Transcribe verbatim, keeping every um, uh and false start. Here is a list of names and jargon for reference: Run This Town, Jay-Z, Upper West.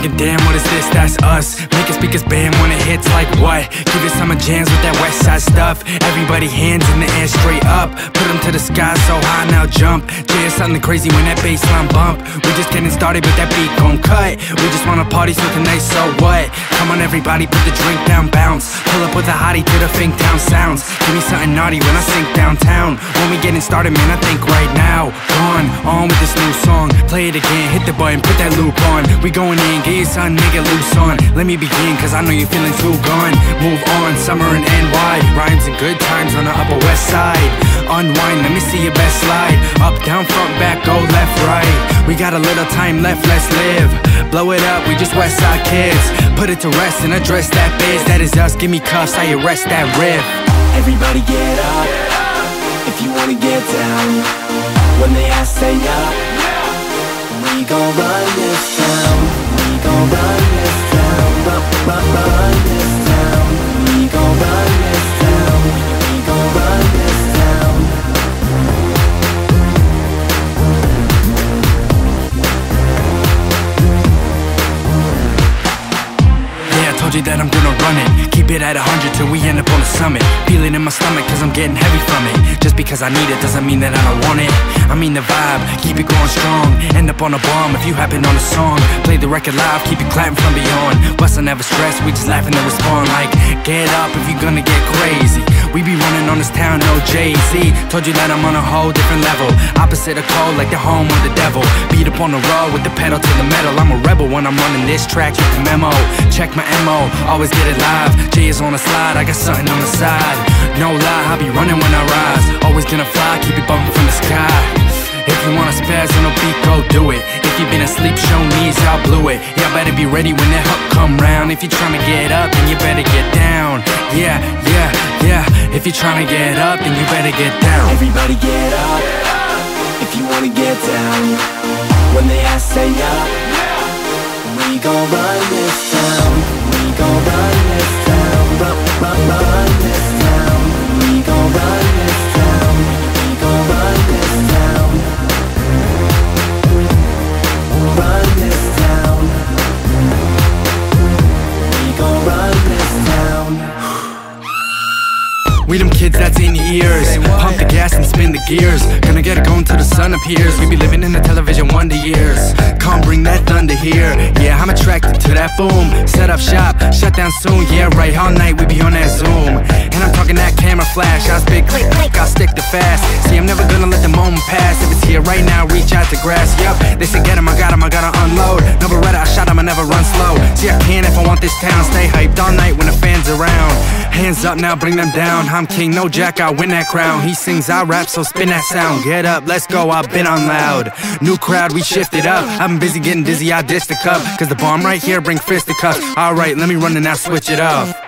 thinking, damn, what is this? That's us. Making speakers bam when it hits like what? Give it summer jams with that West Side stuff. Everybody hands in the air straight up. Put them to the sky so high, now jump. J is something crazy when that bassline bump. We just getting started, but that beat gon' cut. We just wanna party, so tonight, so what? Come on, everybody, put the drink down, bounce. Pull up with a hottie to the Fink Town sounds. Give me something naughty when I sink downtown. When we getting started, man, I think right now. Gone, on with this new song. Play it again, hit the button, put that loop on. We going in, get your son, nigga, loose on. Let me begin, cause I know you're feeling too gone. Move on, summer in N Y. Rhymes and good times on the Upper West Side. Unwind, let me see your best slide. Up, down, front, back, go left, right. We got a little time left, let's live. Blow it up, we just West Side kids. Put it to rest and address that biz. That is us, give me cuffs, I arrest that riff. Everybody get up, if you wanna get down. When they ask, say up, we gon' run this town. We gon' run this town. Run, run, run this town. We gon' run this town. We gon' run this town. Yeah, I told you that I'm gonna run it. Keep it at a hundred till we end up on the summit. Feel it in my stomach cause I'm getting heavy from it. Just because I need it doesn't mean that I don't want it. I mean the vibe, keep it going strong. End up on a bomb if you happen on a song. Play the record live, keep it clapping from beyond. Westside never stress, we just laughing and respond like, get up if you're gonna get crazy. We be running on this town, no Jay-Z. Told you that I'm on a whole different level. Opposite of cold like the home of the devil. Beat up on the road with the pedal to the metal. I'm a rebel when I'm running this track with the memo. Check my M O, always get it live. J is on a slide, I got something on the side. No lie, I be running when I rise. Always gonna fly, keep it bumping from the sky. If you wanna spaz on a beat, go do it. If you been asleep, show me how I blew it. Y'all better be ready when that hook come round. If you tryna get up, then you better get down. Yeah, yeah, yeah. If you tryna get up, then you better get down. Everybody get up, if you wanna get down. When they ask, say up, we gon' run this town. We gon' run this town. Run, run, run this town. We gon' run this town. We gon' run this town. Run this town. We gon' run this town. We them kids that's in years. Pump the gas and spin the gears. Gonna get it going till the sun appears. We be living in the television wonder years. Come bring that thunder here. Yeah, I'm attracted to that boom. Set up shop, shut down soon. Yeah, right, all night we be on that Zoom. And I'm talking that camera flash. I speak click, click, I stick to fast. See, I'm never gonna let the moment pass. If it's here right now, reach out to grass. Yup, they say get him, I got him, I gotta unload. Never read it, I shot him, I never run slow. See, I can if I want this town. Stay hyped all night when the fans around. Hands up now, bring them down. I'm king, no jack, I win that crown. He sings, I rap, so spin that sound. Get up, let's go, I've been on loud. New crowd, we shifted up. I've been busy getting dizzy, I dished the cup. Cause the bomb right here, bring fist to cuff. Alright, let me run and now switch it up.